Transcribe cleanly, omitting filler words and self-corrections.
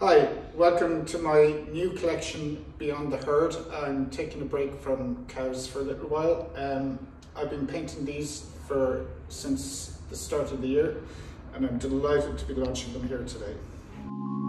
Hi, welcome to my new collection, Beyond the Herd. I'm taking a break from cows for a little while. I've been painting these since the start of the year, and I'm delighted to be launching them here today.